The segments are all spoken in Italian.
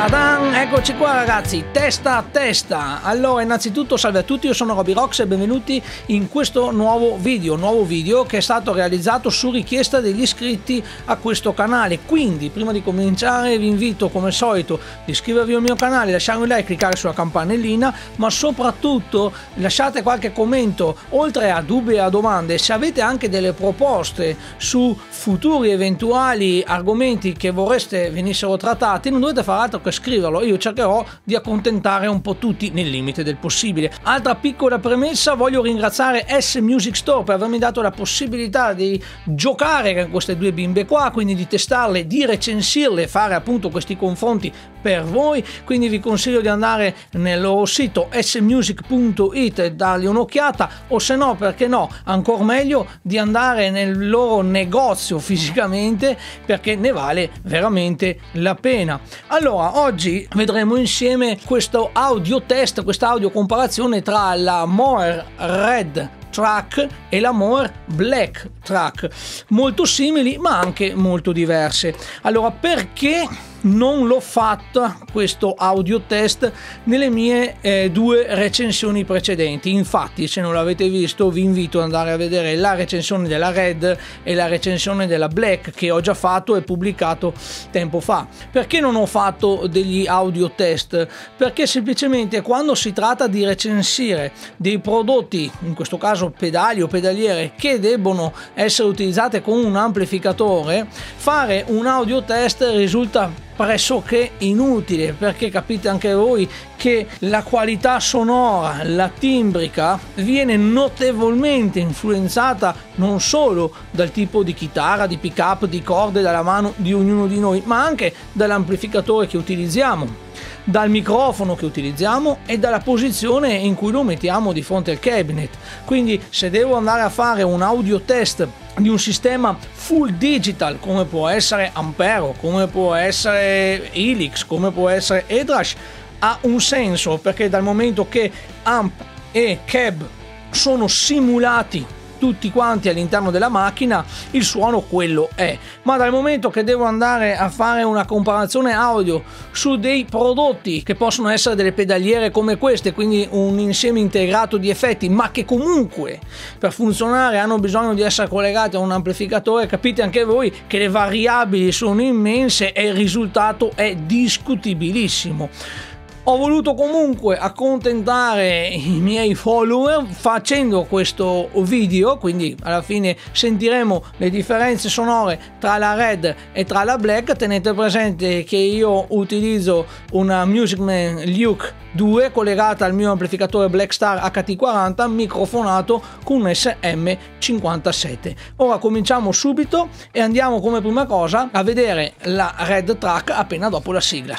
Tadan, eccoci qua ragazzi, testa a testa. Allora, innanzitutto salve a tutti, io sono RobyRox e benvenuti in questo nuovo video che è stato realizzato su richiesta degli iscritti a questo canale. Quindi prima di cominciare vi invito come al solito ad iscrivervi al mio canale, lasciare un like, cliccare sulla campanellina, ma soprattutto lasciate qualche commento. Oltre a dubbi e a domande, se avete anche delle proposte su futuri eventuali argomenti che vorreste venissero trattati, non dovete fare altro che scriverlo, io cercherò di accontentare un po' tutti nel limite del possibile. Altra piccola premessa, voglio ringraziare S Music Store per avermi dato la possibilità di giocare con queste due bimbe qua, quindi di testarle, di recensirle, fare appunto questi confronti per voi. Quindi vi consiglio di andare nel loro sito essemusic.it e dargli un'occhiata, o se no, perché no, ancora meglio di andare nel loro negozio fisicamente, perché ne vale veramente la pena. Allora, oggi vedremo insieme questo audio test, questa audio comparazione tra la Mooer Red Track e la Mooer Black Track, molto simili ma anche molto diverse. Allora, perché non l'ho fatta questo audio test nelle mie due recensioni precedenti? Infatti, se non l'avete visto, vi invito ad andare a vedere la recensione della Red e la recensione della Black che ho già fatto e pubblicato tempo fa. Perché non ho fatto degli audio test? Perché semplicemente quando si tratta di recensire dei prodotti, in questo caso pedali o pedaliere, che debbono essere utilizzate con un amplificatore, fare un audio test risulta pressoché inutile, perché capite anche voi che la qualità sonora, la timbrica, viene notevolmente influenzata non solo dal tipo di chitarra, di pick up, di corde, dalla mano di ognuno di noi, ma anche dall'amplificatore che utilizziamo, dal microfono che utilizziamo e dalla posizione in cui lo mettiamo di fronte al cabinet. Quindi se devo andare a fare un audio test di un sistema full digital come può essere Ampero, come può essere Helix, come può essere HeadRush, ha un senso, perché dal momento che amp e cab sono simulati tutti quanti all'interno della macchina, il suono quello è. Ma dal momento che devo andare a fare una comparazione audio su dei prodotti che possono essere delle pedaliere come queste, quindi un insieme integrato di effetti, ma che comunque per funzionare hanno bisogno di essere collegati a un amplificatore, capite anche voi che le variabili sono immense e il risultato è discutibilissimo. Ho voluto comunque accontentare i miei follower facendo questo video, quindi alla fine sentiremo le differenze sonore tra la Red e tra la Black. Tenete presente che io utilizzo una Musicman Luke 2 collegata al mio amplificatore Blackstar HT40 microfonato con un SM57. Ora cominciamo subito e andiamo come prima cosa a vedere la Red Track appena dopo la sigla.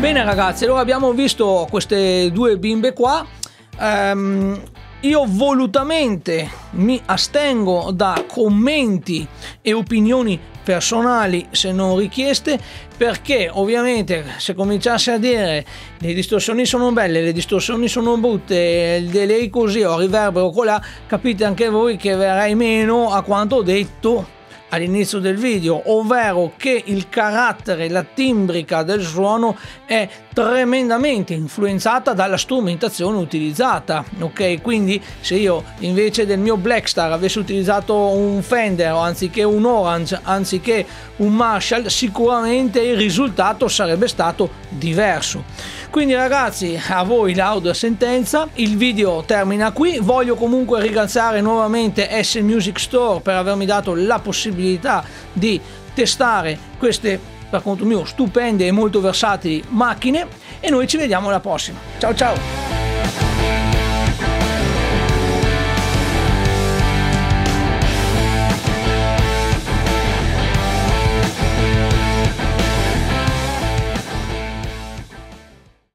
Bene ragazzi, allora abbiamo visto queste due bimbe qua. Io volutamente mi astengo da commenti e opinioni personali se non richieste, perché ovviamente se cominciassi a dire le distorsioni sono belle, le distorsioni sono brutte, il delay così o il riverbero colà, capite anche voi che verrei meno a quanto ho detto all'inizio del video, ovvero che il carattere, la timbrica del suono è tremendamente influenzata dalla strumentazione utilizzata, ok? Quindi se io invece del mio Blackstar avessi utilizzato un Fender anziché un Orange, anziché un Marshall, sicuramente il risultato sarebbe stato diverso. Quindi ragazzi, a voi l'audio sentenza, il video termina qui. Voglio comunque ringraziare nuovamente S Music Store per avermi dato la possibilità di testare queste, per conto mio, stupende e molto versatili macchine, e noi ci vediamo alla prossima. Ciao ciao!